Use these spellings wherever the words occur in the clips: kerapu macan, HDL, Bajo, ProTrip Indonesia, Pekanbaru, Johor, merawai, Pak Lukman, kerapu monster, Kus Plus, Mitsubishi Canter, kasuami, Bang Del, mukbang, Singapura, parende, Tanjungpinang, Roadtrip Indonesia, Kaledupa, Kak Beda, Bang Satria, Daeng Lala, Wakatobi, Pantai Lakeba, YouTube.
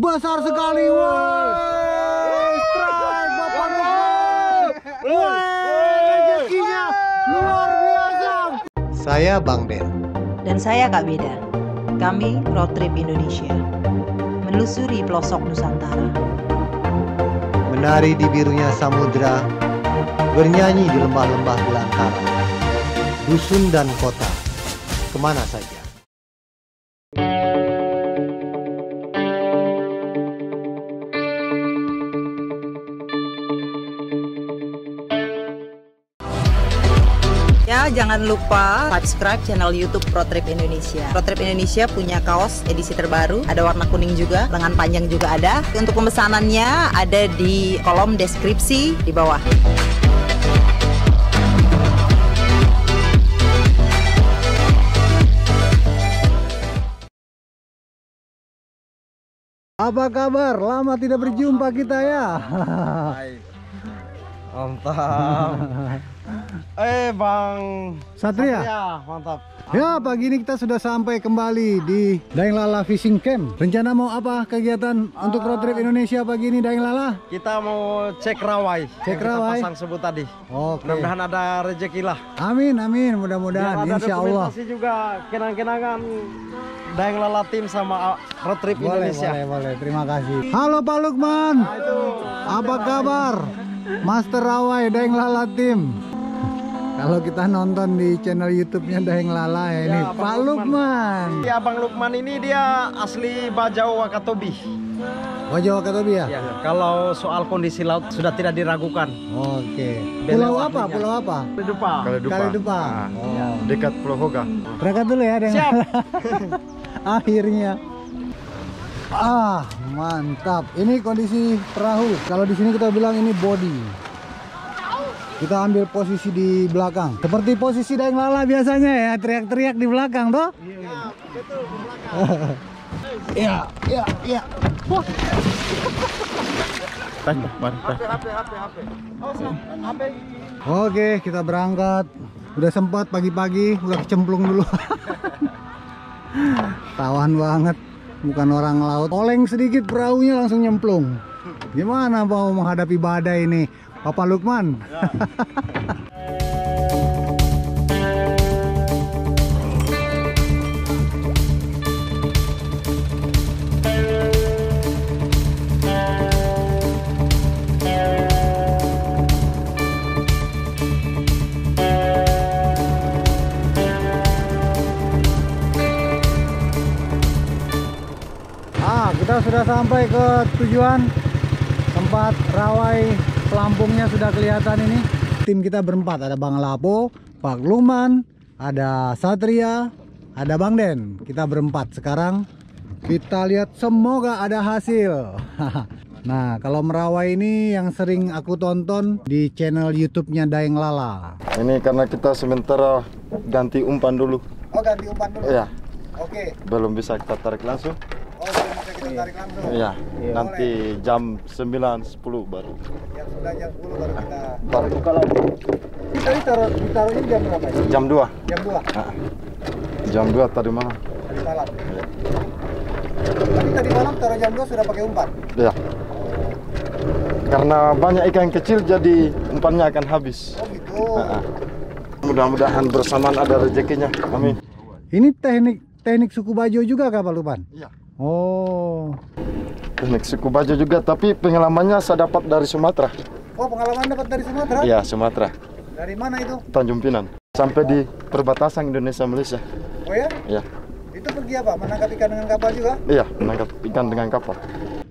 besar sekali. Woi, strike Bapak Lukman. Rezekinya luar biasa. Saya Bang Del dan saya Kak Beda. Kami Roadtrip Indonesia. Menelusuri pelosok Nusantara. Menari di birunya samudra, bernyanyi di lembah-lembah belantara. Dusun dan kota, kemana saja. Jangan lupa subscribe channel YouTube ProTrip Indonesia. ProTrip Indonesia punya kaos edisi terbaru, ada warna kuning juga, lengan panjang juga ada. Untuk pemesanannya ada di kolom deskripsi di bawah. Apa kabar? Lama tidak berjumpa kita ya. Mantap. Bang Satria. Mantap. Ya, pagi ini kita sudah sampai kembali di Daeng Lala Fishing Camp. Rencana mau apa kegiatan untuk road trip Indonesia pagi ini, Daeng Lala? Kita mau cek rawai. Cek rawai. Pasang sebut tadi. Oke. Mudah-mudahan ada rezeki lah. Amin, amin. Mudah-mudahan. Insya Allah. Terima kasih juga kenang-kenangan Daeng Lala Team sama road trip Indonesia. Boleh, boleh. Terima kasih. Halo Pak Lukman. Apa kabar? Master Rawai Daeng Lala Team. Kalau kita nonton di channel YouTube-nya Daeng Lala ya, ini Pak Lukman. Ya, Bang Lukman ini dia asli Bajo Wakatobi. Bajo Wakatobi ya? Ya. Kalau soal kondisi laut sudah tidak diragukan. Oke. Pulau apa? Pulau apa? Kaledupa. Kaledupa. Oh. Dekat Pulau Hoga. Berangkat dulu ya, Daeng. Siap. Akhirnya. Ah, mantap. Ini kondisi perahu. Kalau di sini kita bilang ini body. Kita ambil posisi di belakang. Seperti posisi Daeng Lala biasanya ya, teriak-teriak di belakang toh? Iya, betul di belakang. Iya, iya, iya. Wah. Tanya, HP. Oke, kita berangkat. Udah sempat pagi-pagi, udah kecemplung dulu. Tawan banget. Bukan orang laut, oleng sedikit perahunya langsung nyemplung. Gimana mau menghadapi badai ini, Papa Lukman? Ya. Kita sudah sampai ke tujuan, tempat rawai pelampungnya sudah kelihatan ini. Tim kita berempat, ada Bang Lapo, Pak Lukman, ada Satria, ada Bang Den. Kita berempat sekarang. Kita lihat semoga ada hasil. Nah, kalau merawai ini yang sering aku tonton di channel YouTube-nya Daeng Lala. Ini karena kita sementara ganti umpan dulu. Oh, ganti umpan dulu? Iya. Oke. Belum bisa kita tarik langsung. Iya, nanti jam 9.10 baru. Jam 9.10 baru kita tarik. Kalau kita ditaruhnya jam berapa ya? Jam 2. Jam 2? Nah, jam 2 tadi malam. Tadi malam? Iya. Tapi tadi malam taruh jam 2 sudah pakai umpan? Iya. Karena banyak ikan kecil jadi umpannya akan habis. Oh gitu. Nah, mudah-mudahan bersamaan ada rezekinya. Amin. Ini teknik suku Bajo juga Kak Lukman? Iya. Oh, teknik suku Bajo juga, tapi pengalamannya saya dapat dari Sumatera. Oh, pengalaman dapat dari Sumatera? Iya, Sumatera. Dari mana itu? Tanjungpinang, sampai di perbatasan Indonesia Malaysia. Oh ya? Iya. Itu pergi apa? Menangkap ikan dengan kapal juga? Iya, menangkap ikan dengan kapal.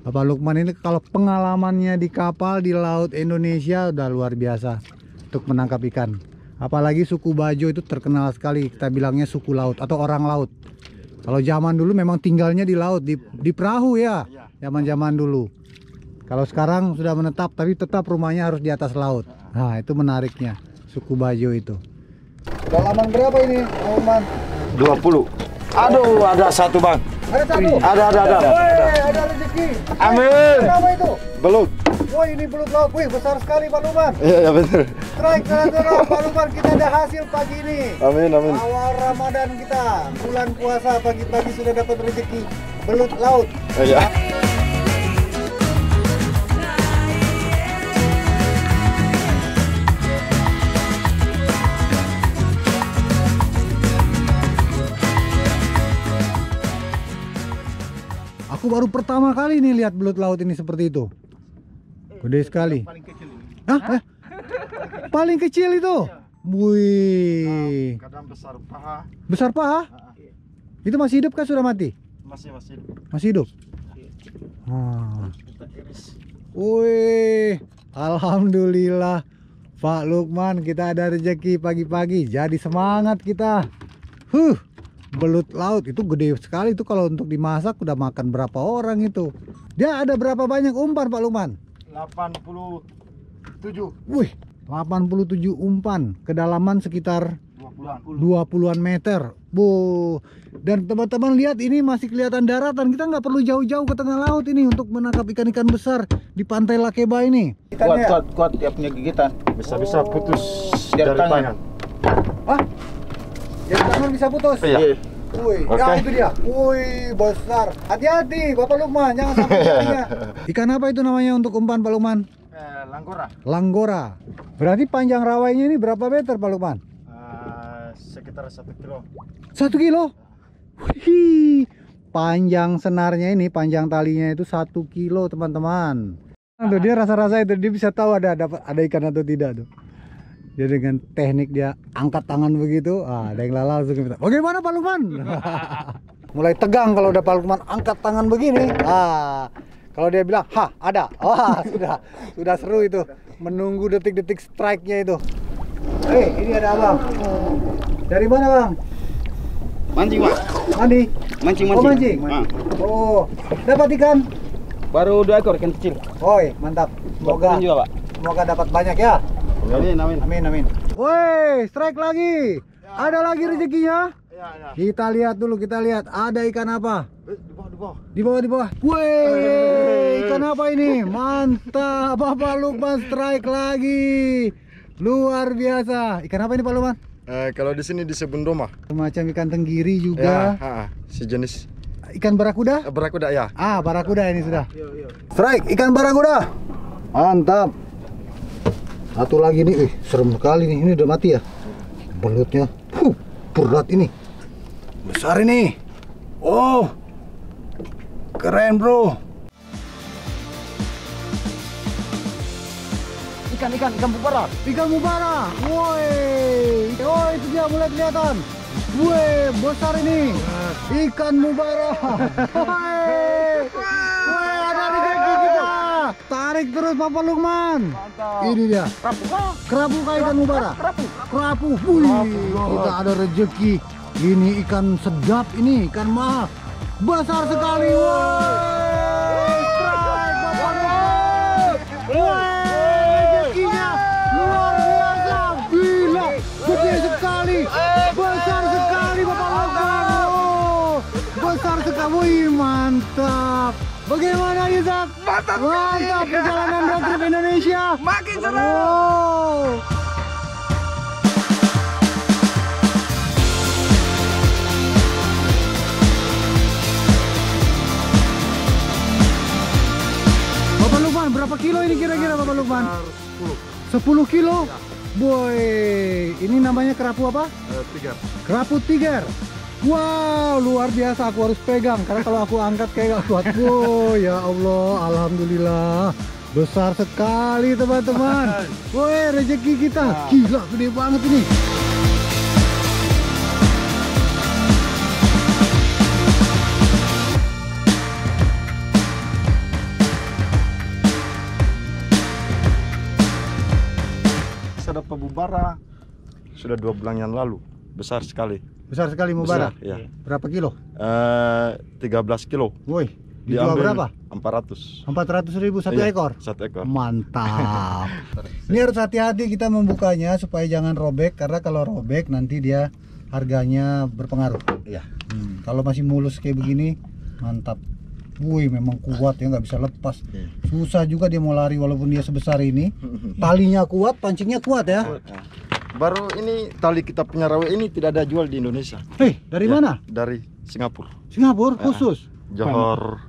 Bapak Lukman ini kalau pengalamannya di kapal di laut Indonesia udah luar biasa untuk menangkap ikan. Apalagi suku Bajo itu terkenal sekali, kita bilangnya suku laut atau orang laut. Kalau zaman dulu memang tinggalnya di laut, di perahu ya, zaman-zaman dulu. Kalau sekarang sudah menetap, tapi tetap rumahnya harus di atas laut. Nah, itu menariknya, suku Bajo itu. Kedalaman berapa ini, Oman? 20. Aduh, ada satu, Bang. Ada satu? Ada. Wih, ada rezeki. Amin. Apa itu? Belut. Wah, ini belut laut. Wih, besar sekali, Pak Lukman. Iya, betul. Strike terang-terang, Pak Lukman. Kita ada hasil pagi ini. Amin, amin. Awal Ramadan kita, bulan puasa, pagi-pagi sudah dapat rezeki belut laut. Iya. Aku baru pertama kali nih lihat belut laut ini seperti itu. Gede sekali. Paling kecil ini. Hah? Hah? Paling kecil itu? Wih. Kadang besar paha. Besar paha? Itu masih hidup kan, sudah mati? Masih hidup. Masih hidup? Wih. Alhamdulillah Pak Lukman, kita ada rezeki pagi-pagi, jadi semangat kita. Belut laut itu gede sekali itu, kalau untuk dimasak udah makan berapa orang itu. Dia ada berapa banyak umpan Pak Lukman? 87. Wih, 87 umpan, kedalaman sekitar 20-an meter. Bu, dan teman-teman lihat ini masih kelihatan daratan. Kita nggak perlu jauh-jauh ke tengah laut ini untuk menangkap ikan-ikan besar di Pantai Lakeba ini. Kuat dia punya gigitan. Bisa putus dari tangan. Hah? Dari tangan bisa putus? Iya. Wih, okay. Itu dia. Wih, besar. Hati-hati Bapak Lukman, jangan sampai jadinya. Ikan apa itu namanya untuk umpan Pak Lukman? Langgora. Langgora. Berarti panjang rawainya ini berapa meter Pak Lukman? Sekitar 1 kilo. 1 kilo? Wih, panjang senarnya ini, panjang talinya itu 1 kilo teman-teman. Aduh, dia rasa-rasa itu dia bisa tahu ada ikan atau tidak tuh. Dia dengan teknik dia angkat tangan begitu, Daeng Lala langsung minta, bagaimana Pak Lukman? Mulai tegang kalau udah Pak Lukman angkat tangan begini. Kalau dia bilang, hah ada, sudah seru itu. Menunggu detik-detik strike-nya itu. Hei, ini ada abang. Dari mana bang? Mancing bang. Mandi? Mancing. Oh, dapat ikan? Baru 2 ekor, ikan kecil. Oi, mantap. Semoga dapat banyak ya. Amin. Woi, strike lagi. Ya. Ada lagi rezekinya? Ya. Kita lihat ada ikan apa? Di bawah. Woi, ikan apa ini? Mantap, Bapak Lukman strike lagi. Luar biasa. Ikan apa ini Pak Lukman? Kalau di sini disebut doma. Semacam ikan tenggiri juga. Ya, sejenis. Ikan barakuda? Barakuda ya. Barakuda ini sudah. Yuk. Strike ikan barakuda. Mantap. Satu lagi nih, serem sekali nih. Ini udah mati ya. Belutnya. Berat ini. Besar ini. Oh. Keren, bro. Ikan bubara. Ikan bubara. Woi. Oh, itu dia mulai kelihatan. Woi, besar ini. Ikan bubara. Woi, ada rezeki kita. Tarik terus Bapak Lukman. Mantap. Ini dia. Kerapu ikan bubara. Kerapu. Wih, kita ada rezeki. Ini ikan sedap ini, ikan mahal. Besar sekali, woi. Strike Bapak Lukman. Woi. Besar sekali Bapak Lukman. Besar sekali. Wih, mantap. Bagaimana Yusuf? Mantap perjalanan Roadtrip Indonesia. Makin seru. Bapak Lukman, berapa kilo ini kira-kira Bapak Lukman? 10 kilo? Boy, ini namanya kerapu apa? Tiger. Kerapu tiger. Wow, luar biasa. Aku harus pegang karena kalau aku angkat kayak gak kuat. Wow, ya Allah, alhamdulillah. Besar sekali teman-teman. Woi, rezeki kita. Gila, gede banget ini. Mubara sudah 2 bulan yang lalu, besar sekali mubara. Ya. Berapa kilo? 13 kilo. Woi, dijual berapa? 400.000 satu ekor. Mantap. Ini harus hati-hati kita membukanya supaya jangan robek, karena kalau robek nanti dia harganya berpengaruh. Iya. Kalau masih mulus kayak begini, mantap. Wih, memang kuat ya, nggak bisa lepas. Susah juga dia mau lari walaupun dia sebesar ini. Talinya kuat, pancingnya kuat ya. Baru ini tali kita punya rawe ini tidak ada jual di Indonesia. Dari mana? Dari Singapura. Singapura khusus? Johor.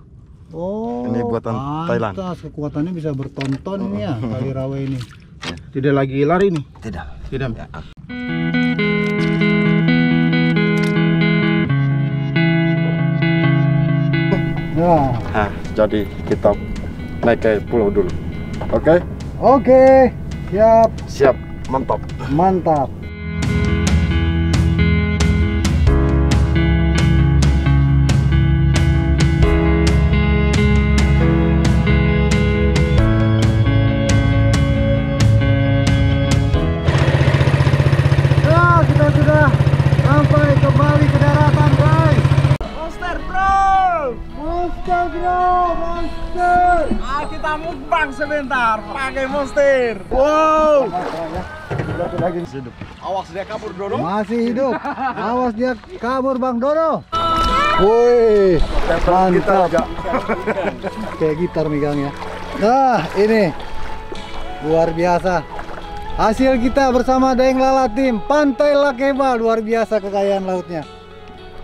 Oh. Ini buatan Thailand. Kekuatannya bisa bertonton ya tali rawe ini. Tidak lagi lari nih? Tidak. Ya. Jadi kita naik ke pulau dulu. Oke? Oke. Siap. Siap. Mantap. Mantap. Sebentar pakai monster. Wow. Awas dia kabur Dodo. Masih hidup. Awas dia kabur Bang Dodo. Woi, mantap. Kayak gitar megangnya. Nah, ini luar biasa. Hasil kita bersama Daeng Lala tim Pantai Lakeba, luar biasa kekayaan lautnya.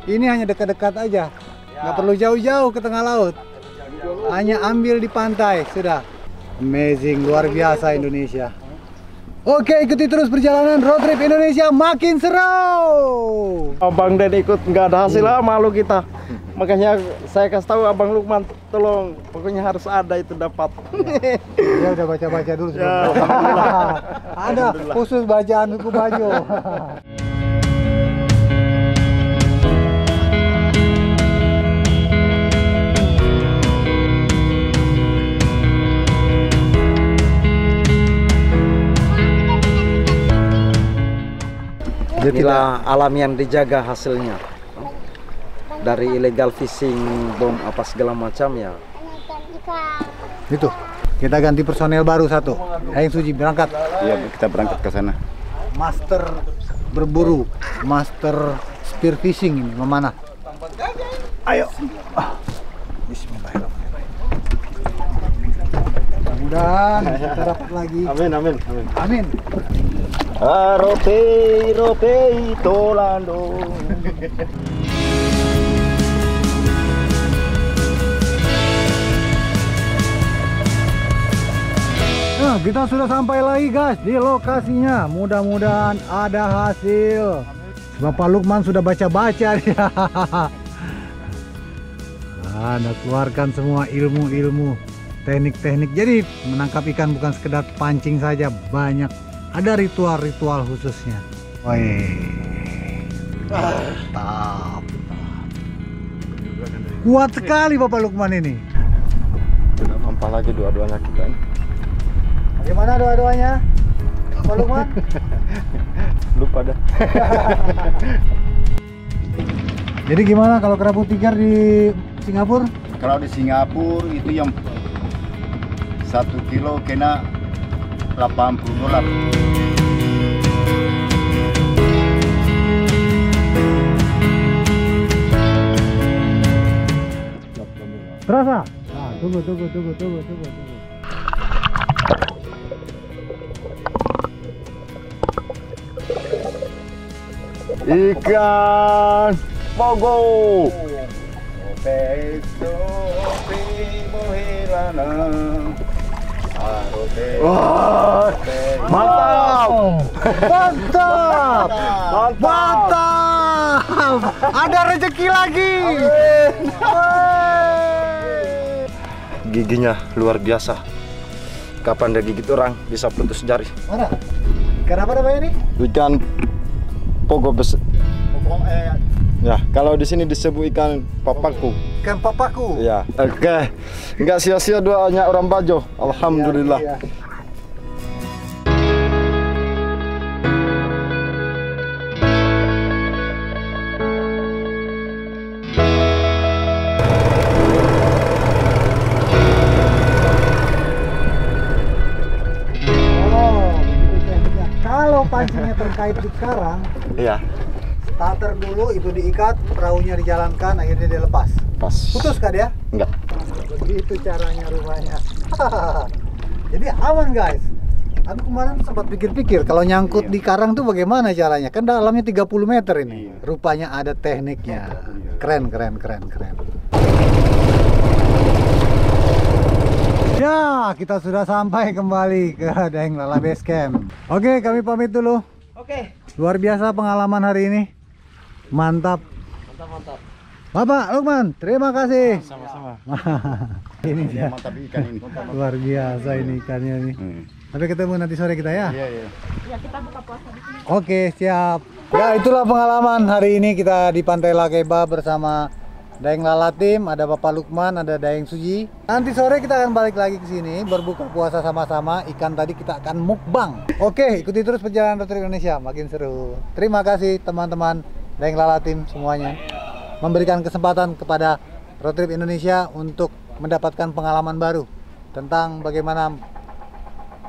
Ini hanya dekat-dekat aja. Nggak perlu jauh-jauh ke tengah laut. Hanya ambil di pantai sudah. Amazing, luar biasa Indonesia. Oke, ikuti terus perjalanan Road Trip Indonesia makin seru. Abang Den ikut nggak ada hasil lah, malu kita. Makanya saya kasih tahu Abang Lukman, tolong pokoknya harus ada itu dapat. Ya udah baca-baca dulu sebelum ada khusus bacaan buku Bajo. Jadilah alam yang dijaga hasilnya. Dari illegal fishing, bom apa segala macam ya. Itu, kita ganti personel baru satu. Ayo Suji berangkat. Iya, kita berangkat ke sana. Master berburu, master spear fishing ini memanah. Ayo. Bismillahirrahmanirrahim. Mudah-mudahan kita dapat lagi. Amin, amin, amin. Amin. Rope, rope, tolando. Nah, kita sudah sampai lagi guys di lokasinya. Mudah-mudahan ada hasil. Bapak Lukman sudah baca-baca dia. Anda keluarkan semua ilmu-ilmu, teknik-teknik. Jadi menangkap ikan bukan sekedar pancing saja, banyak. Ada ritual-ritual khususnya. Woi, mantap. Kuat sekali Bapak Lukman ini. Sudah mampah lagi dua-duanya kita ini. Bagaimana dua-duanya? Bapak Lukman? Lupa dah. Jadi gimana kalau kerapu tikar di Singapura? Kalau di Singapura itu yang 1 kilo kena $80. Terasa? Nah, tunggu. Ikan pogo. Wah, mantap. Mantap. Mantap. Ada rezeki lagi. Giginya luar biasa. Kapan ada gigit orang bisa putus jari. Mana? Kenapa namanya ini? Ikan pogo besar. Ya, kalau di sini disebut ikan papaku. Ikan papaku. Ya. Oke. Enggak sia-sia doanya orang Bajo. Alhamdulillah. Ya, ya. Oh, kalau pancingnya terkait di karang. Iya. Starter dulu itu diikat, perahunya dijalankan, akhirnya dia lepas. Pas. Putus kan dia? Enggak. Begitu caranya rupanya. Jadi aman guys. Aku kemarin sempat pikir-pikir kalau nyangkut di karang tuh bagaimana caranya? Kan dalamnya 30 meter ini. Rupanya ada tekniknya. Keren. Ya, kita sudah sampai kembali ke Daeng Lala Base Camp. Oke, kami pamit dulu. Oke. Luar biasa pengalaman hari ini. Mantap. Bapak Lukman, terima kasih. Sama-sama. Ini dia. Mantap ikan ini. Luar biasa ini ikannya nih. Sampai ketemu nanti sore kita ya. Iya, iya. Ya, kita buka puasa di sini. Oke, siap. Ya, itulah pengalaman hari ini kita di Pantai Lakeba bersama Daeng Lala Tim, ada Bapak Lukman, ada Daeng Suji. Nanti sore kita akan balik lagi ke sini berbuka puasa sama-sama. Ikan tadi kita akan mukbang. Oke, ikuti terus perjalanan Roadtrip Indonesia, makin seru. Terima kasih teman-teman Daeng Lala Tim semuanya memberikan kesempatan kepada Roadtrip Indonesia untuk mendapatkan pengalaman baru tentang bagaimana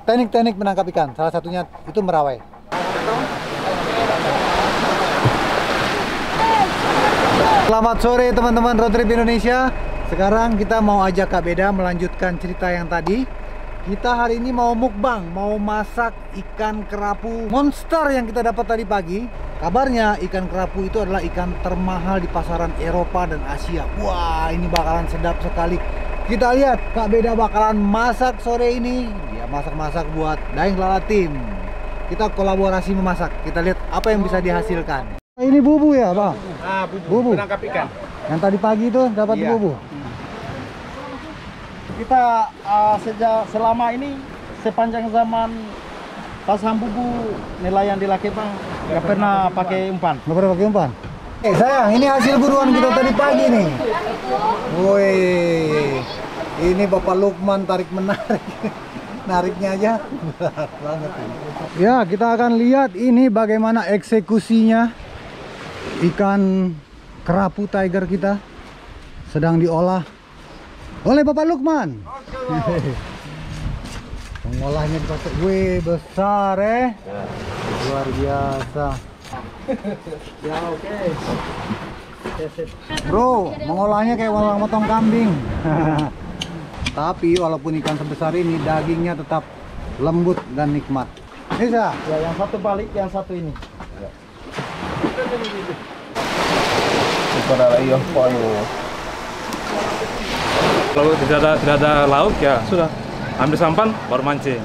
teknik-teknik menangkap ikan. Salah satunya itu merawai. Selamat sore teman-teman Roadtrip Indonesia. Sekarang kita mau ajak Kak Beda melanjutkan cerita yang tadi. Kita hari ini mau mukbang, mau masak ikan kerapu monster yang kita dapat tadi pagi. Kabarnya ikan kerapu itu adalah ikan termahal di pasaran Eropa dan Asia. Wah, ini bakalan sedap sekali. Kita lihat Kak Beda bakalan masak sore ini. Dia masak-masak buat Daeng Lala Tim. Kita kolaborasi memasak. Kita lihat apa yang bisa dihasilkan. Ini bubu ya, Bang? Ah, bubu. Penangkap ikan. Yang tadi pagi itu dapat iya. Bubu. Kita selama ini sepanjang zaman pasang bubu nelayan di Lakeba nggak pernah pakai umpan. Nggak pernah pakai umpan. Sayang, ini hasil buruan kita tadi pagi nih. Woi, ini Bapak Lukman tarik menarik. Nariknya aja berat banget. Ya, kita akan lihat ini bagaimana eksekusinya. Ikan kerapu tiger kita sedang diolah oleh Bapak Lukman. Mengolahnya dipakai, wih besar luar biasa. Ya oke. Bro, mengolahnya kayak orang motong kambing. Tapi walaupun ikan sebesar ini dagingnya tetap lembut dan nikmat. Bisa? Ya, yang satu balik, yang satu ini. Kalau tidak ada lauk ya sudah ambil sampan baru mancing,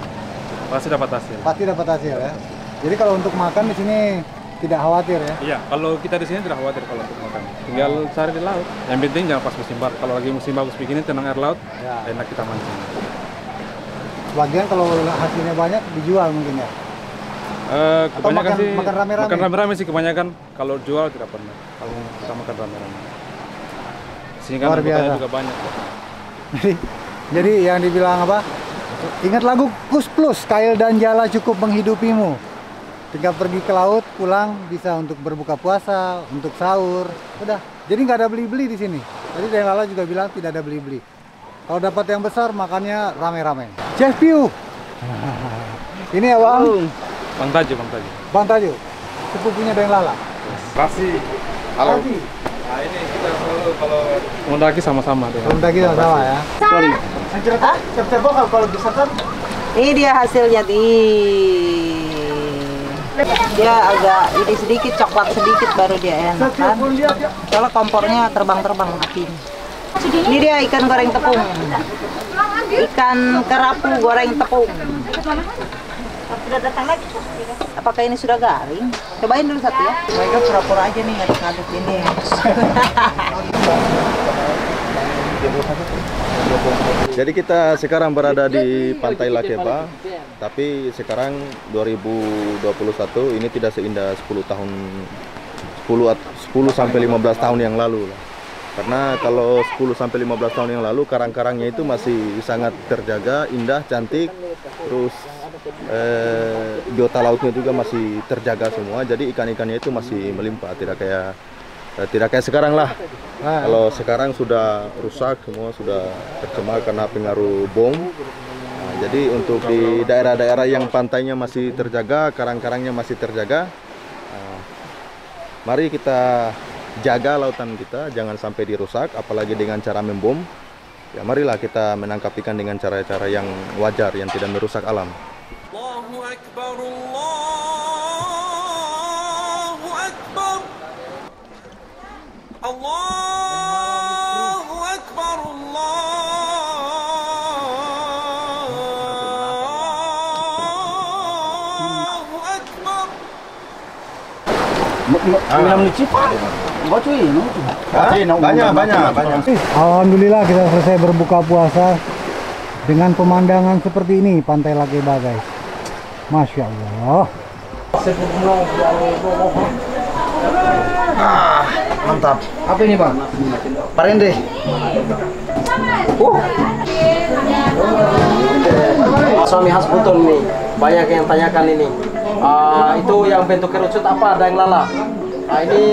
pasti dapat hasil. Pasti dapat hasil ya. Jadi kalau untuk makan di sini tidak khawatir ya? Iya, kalau kita di sini tidak khawatir kalau untuk makan. Tinggal cari di laut. Yang penting jangan pas musim bagus. Kalau lagi musim bagus begini tenang air laut, ya. Enak kita mancing. Sebagian kalau hasilnya banyak dijual mungkin ya? Kebanyakan sih makan rame-rame sih kebanyakan. Kalau jual tidak pernah. Kalau kita makan rame-rame. Sehingga anggotanya juga banyak. Jadi yang dibilang apa? Ingat lagu Kus Plus, kail dan jala cukup menghidupimu. Tinggal pergi ke laut, pulang bisa untuk berbuka puasa, untuk sahur. Udah. Jadi nggak ada beli-beli di sini. Tadi Daeng Lala juga bilang tidak ada beli-beli. Kalau dapat yang besar makannya rame-rame. Chef Piu. Ini ya Bang. Bang Tajuh, sepupunya Daeng Lala. Kasih. Halo. Nah, ini kita selalu kalau mendaki sama-sama deh. Mendaki sama-sama ya. Sorry. Kalau bisa kan. Ini dia hasilnya di. Dia agak ini sedikit coklat sedikit baru dia enak kan. Kalau kompornya terbang-terbang apinya. Ini dia ikan goreng tepung. Ikan kerapu goreng tepung. Sudah datang lagi. Apakah ini sudah garing? Cobain dulu satu ya. Mereka pura-pura aja nih ngaduk-ngaduk ini. Jadi kita sekarang berada di Pantai Lakeba, tapi sekarang 2021 ini tidak seindah 10 sampai 15 tahun yang lalu lah. Karena kalau 10 sampai 15 tahun yang lalu karang-karangnya itu masih sangat terjaga, indah, cantik, terus biota lautnya juga masih terjaga semua. Jadi ikan-ikannya itu masih melimpah, tidak kayak sekarang lah. Kalau sekarang sudah rusak semua, sudah tercemar karena pengaruh bom. Nah, jadi untuk di daerah-daerah yang pantainya masih terjaga, karang-karangnya masih terjaga, mari kita jaga lautan kita, jangan sampai dirusak, apalagi dengan cara membom. Ya marilah kita menangkap ikan dengan cara-cara yang wajar, yang tidak merusak alam. Allahu Akbar, Allahu Akbar, Allahu Akbar, Allahu Akbar. Banyak. Alhamdulillah kita selesai berbuka puasa dengan pemandangan seperti ini, Pantai Lakeba guys. Masya Allah. Ah, mantap. Apa ini bang? Parende. Suami khas Buton nih, banyak yang tanyakan ini. Itu yang bentuk kerucut apa? Daeng Lala. Nah, ini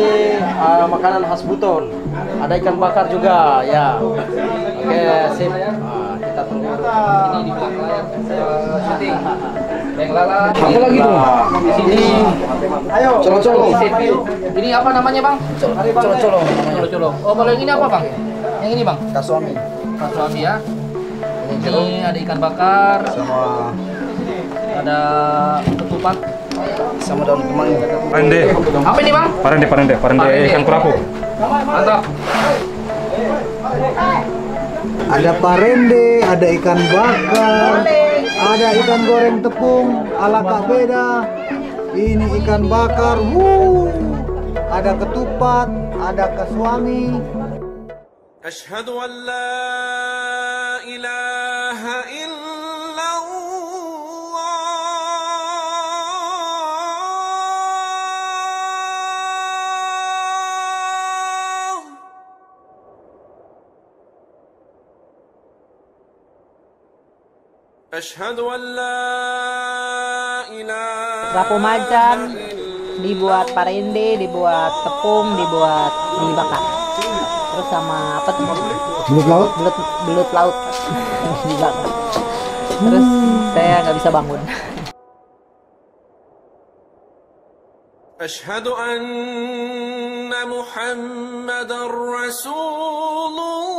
makanan khas Buton. Ada ikan bakar juga, ya. Oke, sip. Kita tunggu. Ini di belakang layar syuting. Daeng Lala. Apa lagi tuh? Di sini. Ayo. Colo-colo. Ini apa namanya, Bang? Colo-colo. Colo-colo. Oh, kalau yang ini apa, Bang? Yang ini, Bang? Kasuami. Kasuami ya. Ini ada ikan bakar sama ada ketupat sama daun kemangi. Parende. Apa ini bang? Parende ikan kerapu. Mantap. Ada parende, ada ikan bakar, ada ikan goreng tepung ala Kak Beda. Ini ikan bakar, ada ketupat, ada kasuami. Asyhadu an la ilaha illallah. Asyhadu an la ilaha. Kerapu macan dibuat parende, dibuat tepung, dibuat mie bakar. Sama apa tuh? Belut laut. Terus saya nggak bisa bangun. Asyhadu anna Muhammadar Rasulullah.